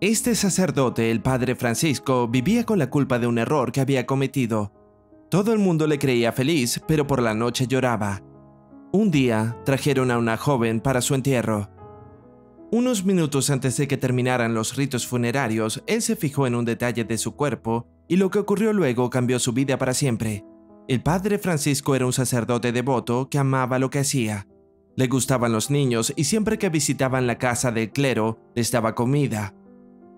Este sacerdote, el padre Francisco, vivía con la culpa de un error que había cometido. Todo el mundo le creía feliz, pero por la noche lloraba. Un día, trajeron a una joven para su entierro. Unos minutos antes de que terminaran los ritos funerarios, él se fijó en un detalle de su cuerpo y lo que ocurrió luego cambió su vida para siempre. El padre Francisco era un sacerdote devoto que amaba lo que hacía. Le gustaban los niños y siempre que visitaban la casa del clero, les daba comida.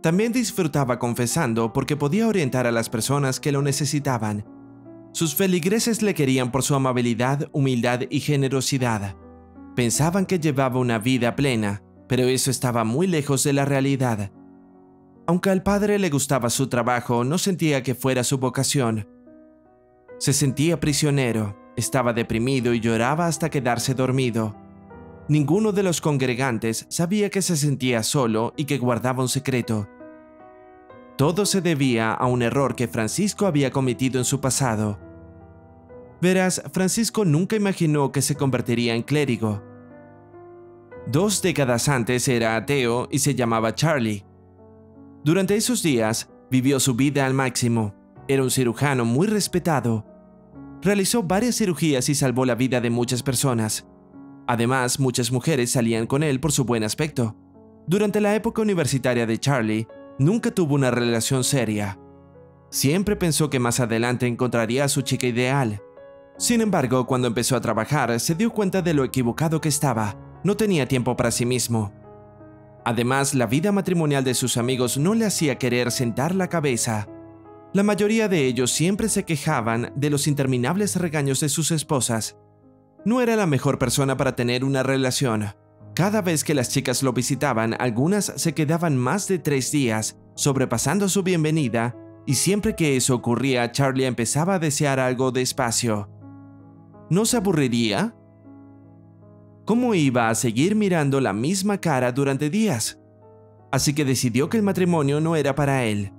También disfrutaba confesando porque podía orientar a las personas que lo necesitaban. Sus feligreses le querían por su amabilidad, humildad y generosidad. Pensaban que llevaba una vida plena, pero eso estaba muy lejos de la realidad. Aunque al padre le gustaba su trabajo, no sentía que fuera su vocación. Se sentía prisionero, estaba deprimido y lloraba hasta quedarse dormido. Ninguno de los congregantes sabía que se sentía solo y que guardaba un secreto. Todo se debía a un error que Francisco había cometido en su pasado. Verás, Francisco nunca imaginó que se convertiría en clérigo. 2 décadas antes era ateo y se llamaba Charlie. Durante esos días, vivió su vida al máximo. Era un cirujano muy respetado. Realizó varias cirugías y salvó la vida de muchas personas. Además, muchas mujeres salían con él por su buen aspecto. Durante la época universitaria de Charlie, nunca tuvo una relación seria. Siempre pensó que más adelante encontraría a su chica ideal. Sin embargo, cuando empezó a trabajar, se dio cuenta de lo equivocado que estaba. No tenía tiempo para sí mismo. Además, la vida matrimonial de sus amigos no le hacía querer sentar la cabeza. La mayoría de ellos siempre se quejaban de los interminables regaños de sus esposas. No era la mejor persona para tener una relación. Cada vez que las chicas lo visitaban, algunas se quedaban más de 3 días, sobrepasando su bienvenida, y siempre que eso ocurría, Charlie empezaba a desear algo despacio. ¿No se aburriría? ¿Cómo iba a seguir mirando la misma cara durante días? Así que decidió que el matrimonio no era para él.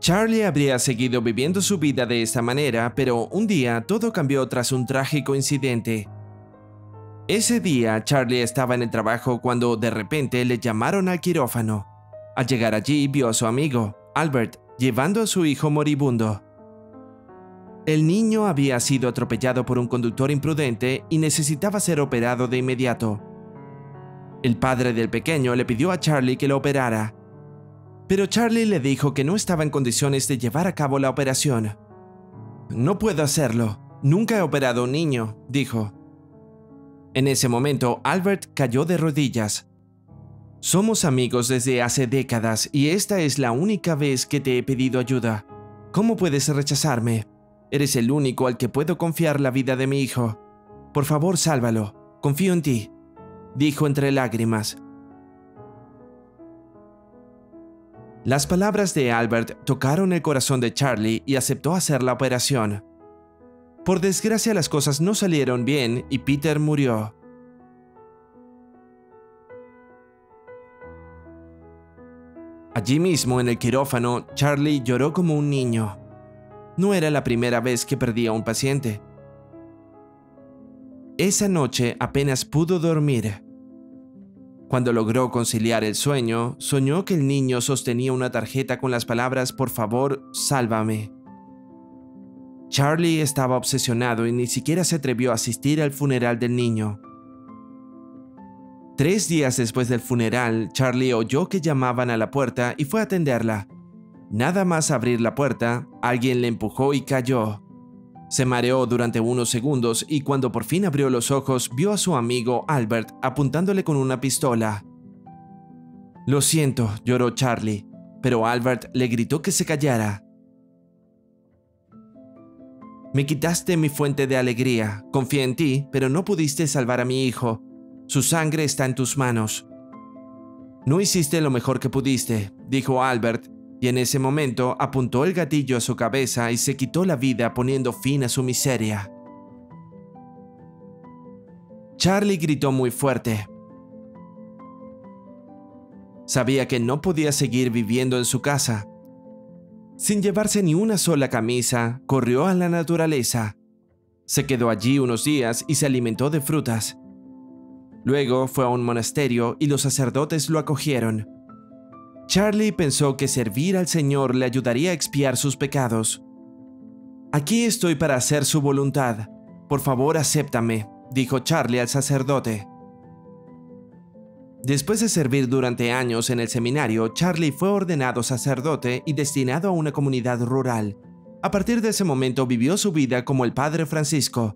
Charlie habría seguido viviendo su vida de esta manera, pero un día todo cambió tras un trágico incidente. Ese día, Charlie estaba en el trabajo cuando de repente le llamaron al quirófano. Al llegar allí, vio a su amigo, Albert, llevando a su hijo moribundo. El niño había sido atropellado por un conductor imprudente y necesitaba ser operado de inmediato. El padre del pequeño le pidió a Charlie que lo operara, pero Charlie le dijo que no estaba en condiciones de llevar a cabo la operación. «No puedo hacerlo, nunca he operado a un niño», dijo. En ese momento, Albert cayó de rodillas. «Somos amigos desde hace décadas y esta es la única vez que te he pedido ayuda. ¿Cómo puedes rechazarme? Eres el único al que puedo confiar la vida de mi hijo. Por favor, sálvalo. Confío en ti», dijo entre lágrimas. Las palabras de Albert tocaron el corazón de Charlie y aceptó hacer la operación. Por desgracia, las cosas no salieron bien y Peter murió. Allí mismo, en el quirófano, Charlie lloró como un niño. No era la primera vez que perdía a un paciente. Esa noche apenas pudo dormir. Cuando logró conciliar el sueño, soñó que el niño sostenía una tarjeta con las palabras «Por favor, sálvame». Charlie estaba obsesionado y ni siquiera se atrevió a asistir al funeral del niño. 3 días después del funeral, Charlie oyó que llamaban a la puerta y fue a atenderla. Nada más abrir la puerta, alguien le empujó y cayó. Se mareó durante unos segundos y cuando por fin abrió los ojos, vio a su amigo Albert apuntándole con una pistola. «Lo siento», lloró Charlie, pero Albert le gritó que se callara. «Me quitaste mi fuente de alegría. Confié en ti, pero no pudiste salvar a mi hijo. Su sangre está en tus manos». «No hiciste lo mejor que pudiste», dijo Albert, y en ese momento apuntó el gatillo a su cabeza y se quitó la vida poniendo fin a su miseria. Charlie gritó muy fuerte. Sabía que no podía seguir viviendo en su casa. Sin llevarse ni una sola camisa, corrió a la naturaleza. Se quedó allí unos días y se alimentó de frutas. Luego fue a un monasterio y los sacerdotes lo acogieron. Charlie pensó que servir al Señor le ayudaría a expiar sus pecados. «Aquí estoy para hacer su voluntad. Por favor, acéptame», dijo Charlie al sacerdote. Después de servir durante años en el seminario, Charlie fue ordenado sacerdote y destinado a una comunidad rural. A partir de ese momento vivió su vida como el padre Francisco.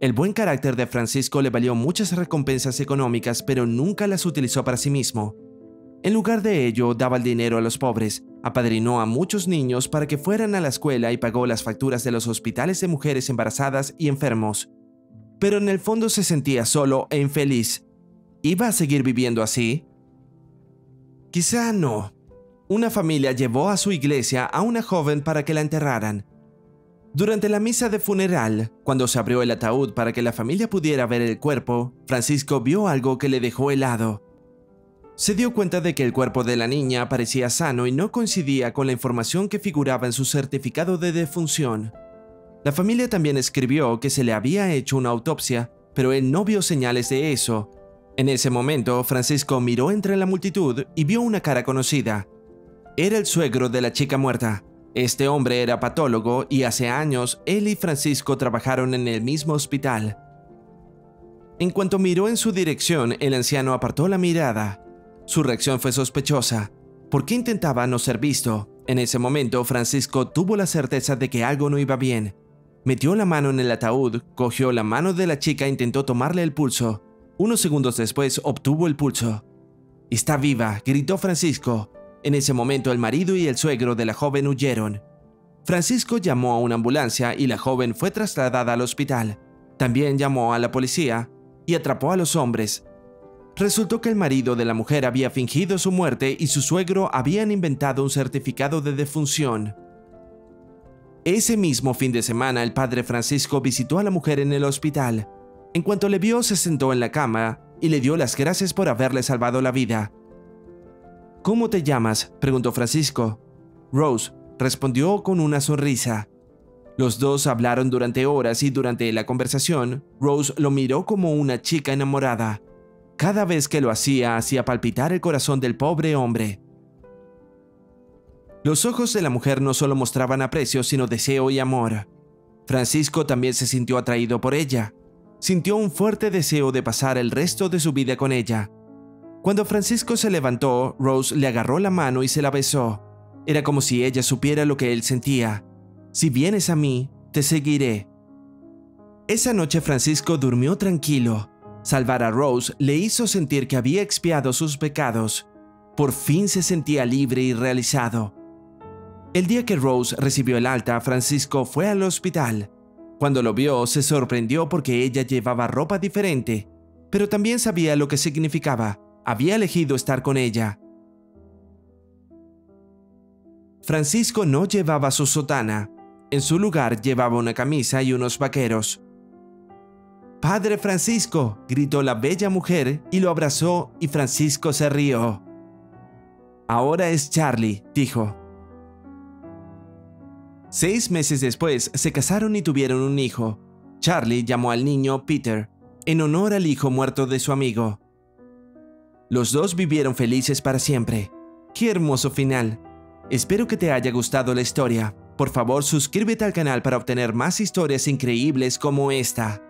El buen carácter de Francisco le valió muchas recompensas económicas, pero nunca las utilizó para sí mismo. En lugar de ello, daba el dinero a los pobres, apadrinó a muchos niños para que fueran a la escuela y pagó las facturas de los hospitales de mujeres embarazadas y enfermos. Pero en el fondo se sentía solo e infeliz. ¿Iba a seguir viviendo así? Quizá no. Una familia llevó a su iglesia a una joven para que la enterraran. Durante la misa de funeral, cuando se abrió el ataúd para que la familia pudiera ver el cuerpo, Francisco vio algo que le dejó helado. Se dio cuenta de que el cuerpo de la niña parecía sano y no coincidía con la información que figuraba en su certificado de defunción. La familia también escribió que se le había hecho una autopsia, pero él no vio señales de eso. En ese momento, Francisco miró entre la multitud y vio una cara conocida. Era el suegro de la chica muerta. Este hombre era patólogo y hace años él y Francisco trabajaron en el mismo hospital. En cuanto miró en su dirección, el anciano apartó la mirada. Su reacción fue sospechosa, porque intentaba no ser visto. En ese momento, Francisco tuvo la certeza de que algo no iba bien. Metió la mano en el ataúd, cogió la mano de la chica e intentó tomarle el pulso. Unos segundos después, obtuvo el pulso. «Está viva», gritó Francisco. En ese momento, el marido y el suegro de la joven huyeron. Francisco llamó a una ambulancia y la joven fue trasladada al hospital. También llamó a la policía y atrapó a los hombres. Resultó que el marido de la mujer había fingido su muerte y su suegro habían inventado un certificado de defunción. Ese mismo fin de semana, el padre Francisco visitó a la mujer en el hospital. En cuanto le vio, se sentó en la cama y le dio las gracias por haberle salvado la vida. «¿Cómo te llamas?», preguntó Francisco. «Rose», respondió con una sonrisa. Los dos hablaron durante horas y durante la conversación, Rose lo miró como una chica enamorada. Cada vez que lo hacía, hacía palpitar el corazón del pobre hombre. Los ojos de la mujer no solo mostraban aprecio, sino deseo y amor. Francisco también se sintió atraído por ella. Sintió un fuerte deseo de pasar el resto de su vida con ella. Cuando Francisco se levantó, Rose le agarró la mano y se la besó. Era como si ella supiera lo que él sentía. «Si vienes a mí, te seguiré». Esa noche Francisco durmió tranquilo. Salvar a Rose le hizo sentir que había expiado sus pecados. Por fin se sentía libre y realizado. El día que Rose recibió el alta, Francisco fue al hospital. Cuando lo vio, se sorprendió porque ella llevaba ropa diferente, pero también sabía lo que significaba. Había elegido estar con ella. Francisco no llevaba su sotana. En su lugar llevaba una camisa y unos vaqueros. «¡Padre Francisco!», gritó la bella mujer y lo abrazó, y Francisco se rió. «Ahora es Charlie», dijo. 6 meses después, se casaron y tuvieron un hijo. Charlie llamó al niño Peter, en honor al hijo muerto de su amigo. Los dos vivieron felices para siempre. ¡Qué hermoso final! Espero que te haya gustado la historia. Por favor, suscríbete al canal para obtener más historias increíbles como esta.